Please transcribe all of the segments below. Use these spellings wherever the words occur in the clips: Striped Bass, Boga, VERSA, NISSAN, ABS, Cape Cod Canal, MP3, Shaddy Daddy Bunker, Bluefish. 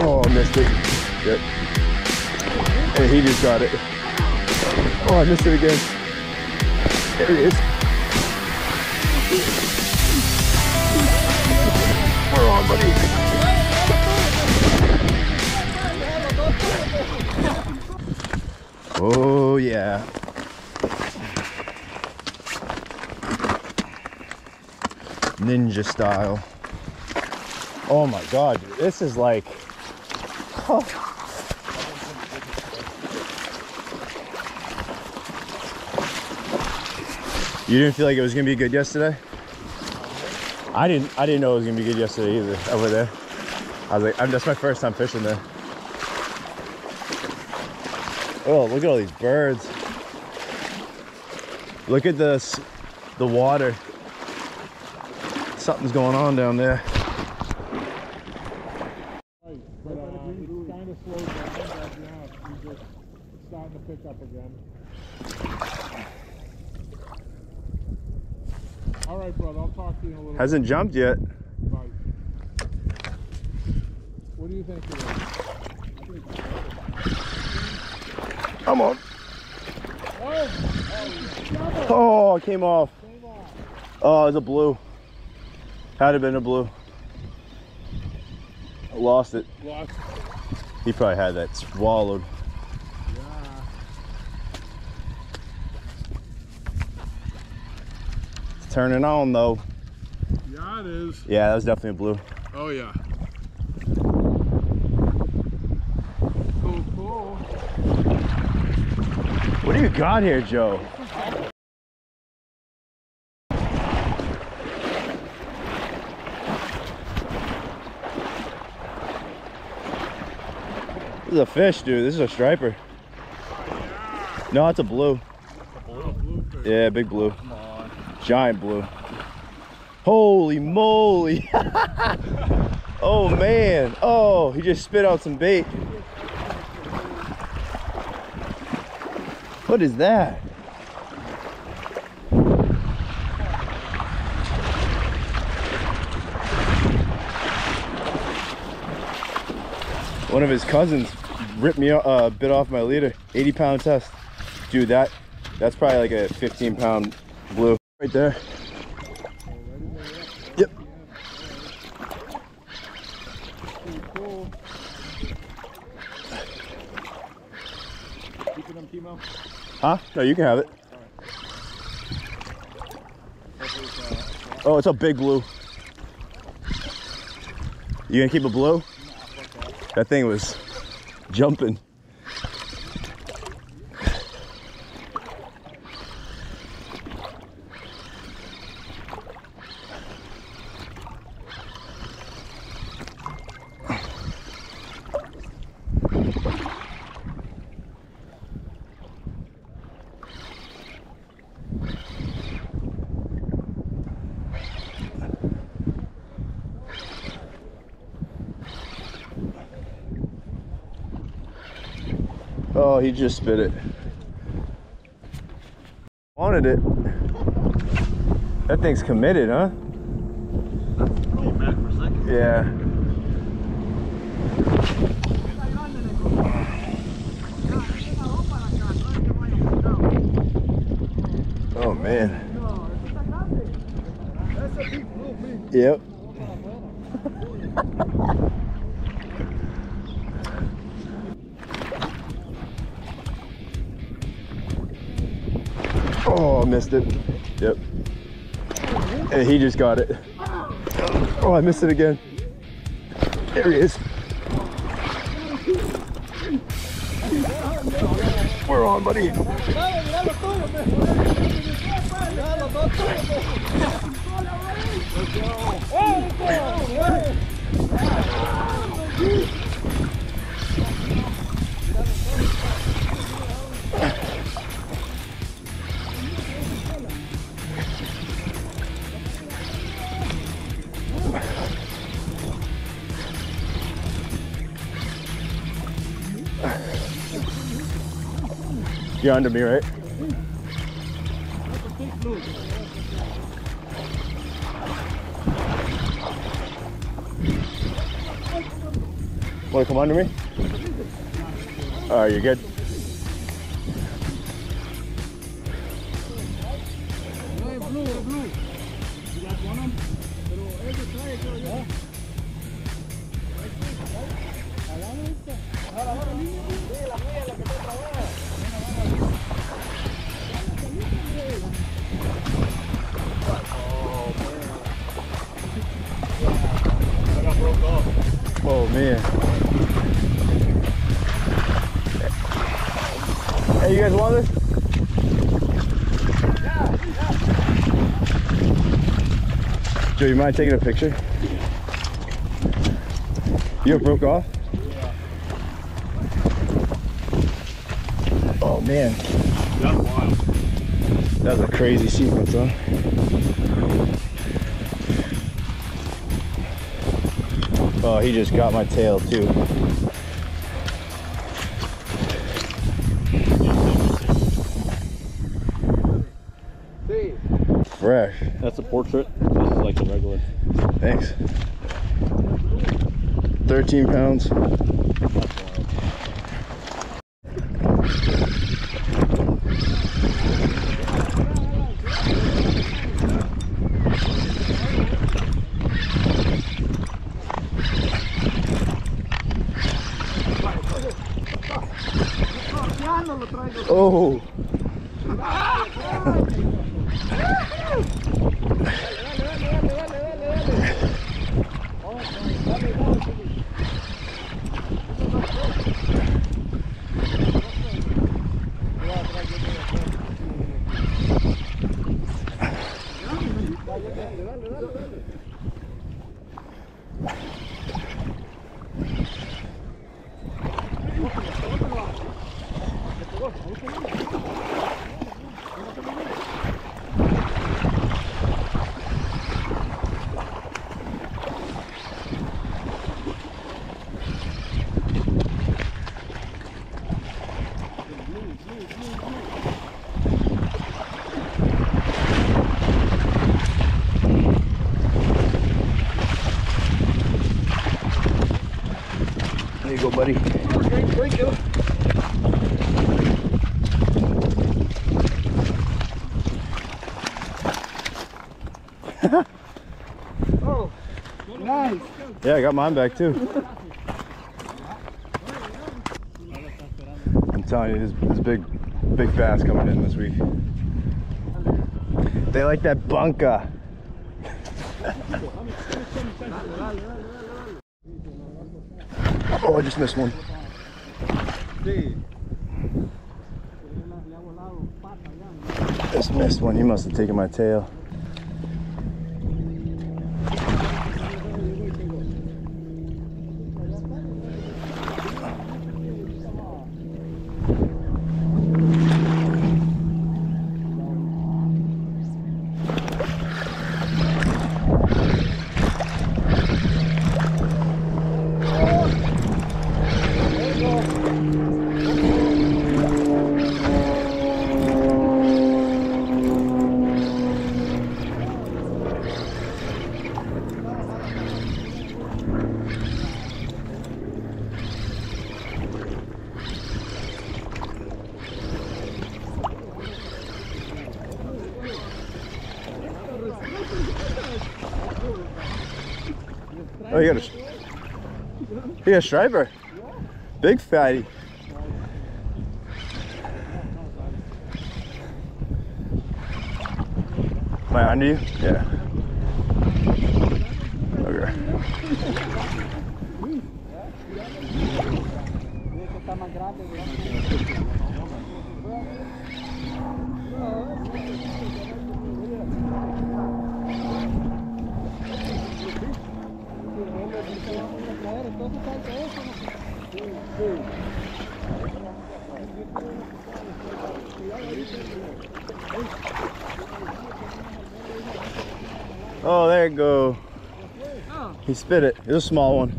Oh, I missed it. Yep. And he just got it. Oh, I missed it again. There he is. We're on, buddy. Oh, yeah. Ninja style. Oh my god, dude, this is like, oh. You didn't feel like it was gonna be good yesterday? I didn't know it was gonna be good yesterday either over there. I was like, that's my first time fishing there. Oh, look at all these birds. Look at this, the water. Something's going on down there. Pick up again. All right, brother, I'll talk to you in a little bit. Hasn't jumped yet. Bye. What do you think of it? Come on. Oh, it came off. Oh, it's a blue. Had it been a blue. I lost it. He probably had that swallowed. Turning on though. Yeah, it is. Yeah, that was definitely a blue. Oh yeah. Cool, cool. What do you got here, Joe? This is a fish, dude. This is a striper. Oh, yeah. No, it's a blue. Oh, blue fish. Yeah, big blue. Giant blue. Holy moly. Oh man. Oh, he just spit out some bait. What is that? One of his cousins ripped me bit off my leader. 80-pound test. Dude, that's probably like a 15-pound blue. Right there. Yep. Huh? No, you can have it. Oh, it's a big blue. You gonna keep a blue? That thing was jumping. Oh, he just spit it. Wanted it. That thing's committed, huh? Came back for a second. Yeah. Oh man. Yep. Oh, I missed it. Yep. And he just got it. Oh, I missed it again. There he is. We're on, buddy. You're under me, right? Want to come under me? All right, you're good. Oh man. Hey, you guys want this? Yeah, yeah. Joe, you mind taking a picture? You broke off? Yeah. Oh man. That's wild. That was a crazy sequence, huh? Oh, he just got my tail too. Fresh. That's a portrait. This is like a regular. Thanks. 13 pounds. Oh! There you go, buddy. Okay, thank you. Oh, nice. Yeah, I got mine back too. I'm telling you, this big bass coming in this week. They like that bunker. Oh, I just missed one. Just missed one. He must have taken my tail. Oh, you got a striper. Big fatty. Am I under you? Yeah. Okay. Oh, there you go. He spit it. It was a small one.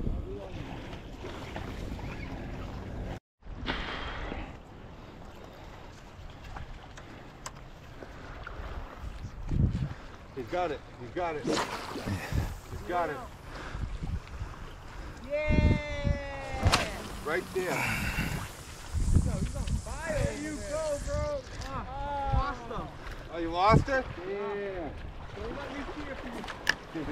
He's got it. He's got it. He's got it. Yeah. right there. Yo, he's on fire. There you go, bro. Lost him. Oh, you lost her? Yeah. Don't let me see it for you. No.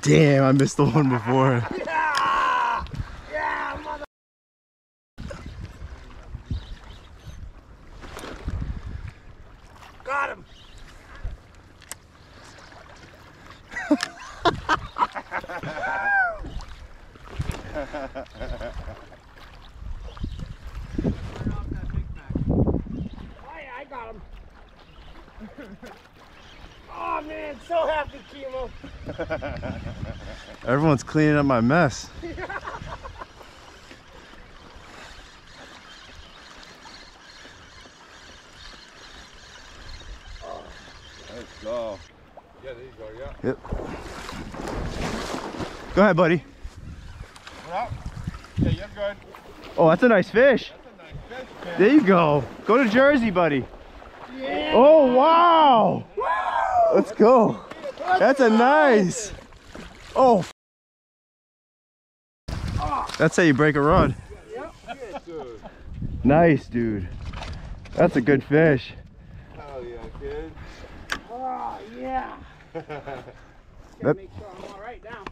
Damn, I missed the one before. Yeah! Yeah, mother. Got him. I got him. Oh man, so happy, Kimo. Everyone's cleaning up my mess. Oh, let's go. Yeah, there you go, yeah. Yep. Go ahead, buddy. Well, yeah, you're good. Oh, that's a nice fish. That's a nice fish, man. There you go. Go to Jersey, buddy. Yeah. Oh, wow. Let's go. That's a nice. Oh. That's how you break a rod. Nice, dude. That's a good fish. Hell yeah, kid. Oh, yeah. Gotta make sure I'm all right now.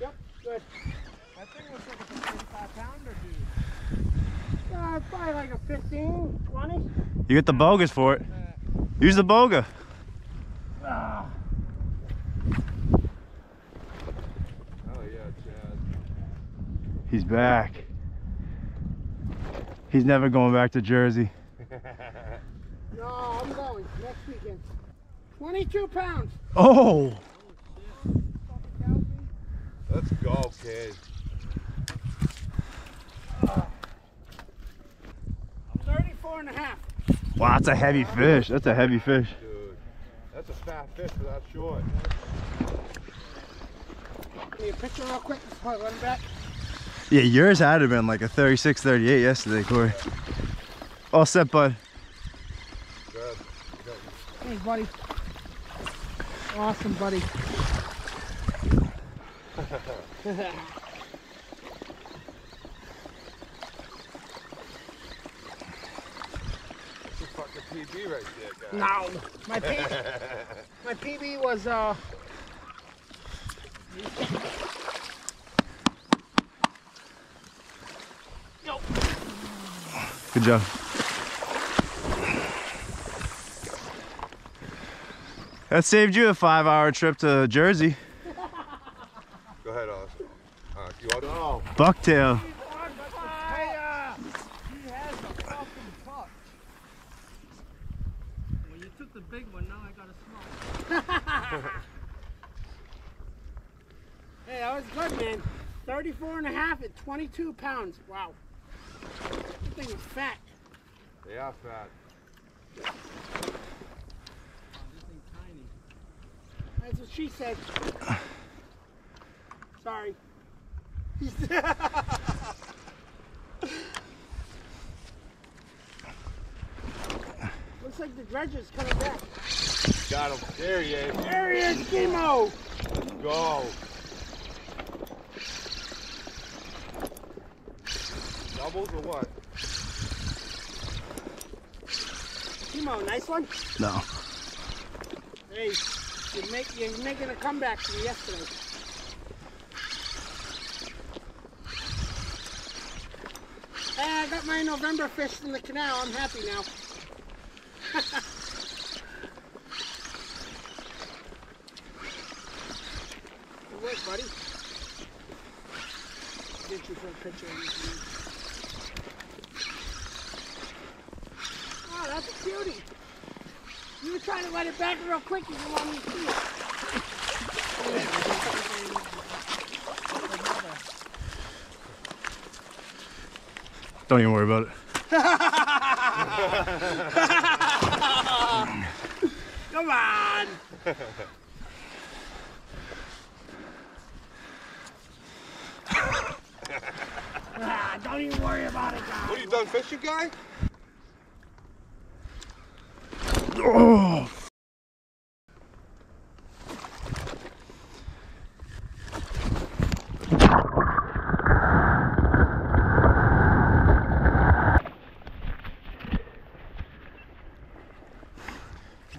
Yep, good. I think it was like a 55-pounder, dude. Probably like a 15, 20. You get the bogus for it. Use the boga. Oh yeah, Chad. He's back. He's never going back to Jersey. No, I'm going next weekend. 22 pounds. Oh. Let's go, kid. I'm 34 and a half. Wow, that's a heavy fish. That's a heavy fish. That's a fat fish for that short. Can you picture real quick before I run back? Yeah, yours had to have been like a 36, 38 yesterday, Corey. Yeah. All set, bud. Good. Good. Hey, buddy. Awesome, buddy. PB right there, guys. No, my PB, my PB was Nope. Good job. That saved you a 5-hour trip to Jersey. Go ahead, Austin. You ought to know. Bucktail. Big one, now I got a small. Hey, that was good, man. 34 and a half at 22 pounds. Wow. That thing is fat. They are fat. Wow, this thing's tiny. That's what she said. Sorry. Looks like the dredger's coming back. Got him. There he is. There he is, Kimo. Let's go. Doubles or what? Kimo, nice one? No. Hey, you're making a comeback from yesterday. Hey, I got my November fish from the canal. I'm happy now. Good work, buddy. I'll get you for a picture of this. Oh, that's a cutie. You were trying to let it back real quick, you didn't want me to see it. Don't even worry about it. Come on! Ah, don't even worry about it, guys. What, you done fishing, guy? Oh.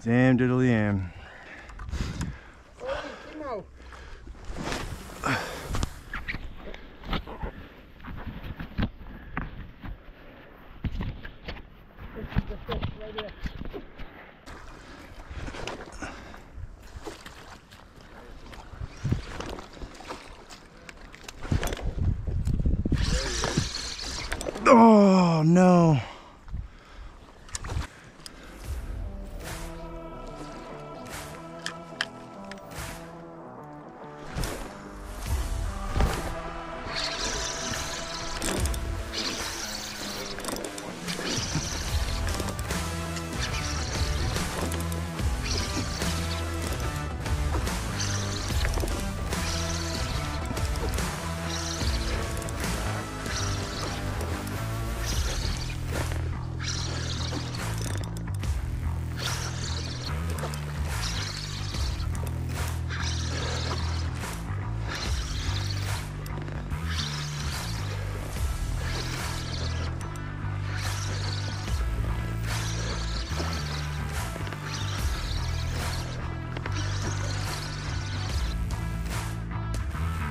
Damn diddly am. Oh no.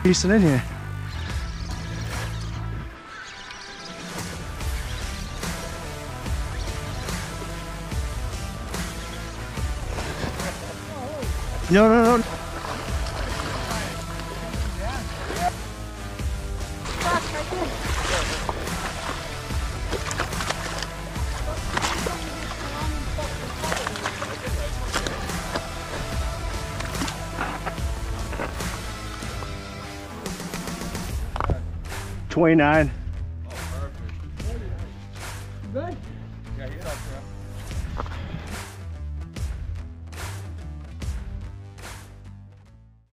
Decent in here. No. $29.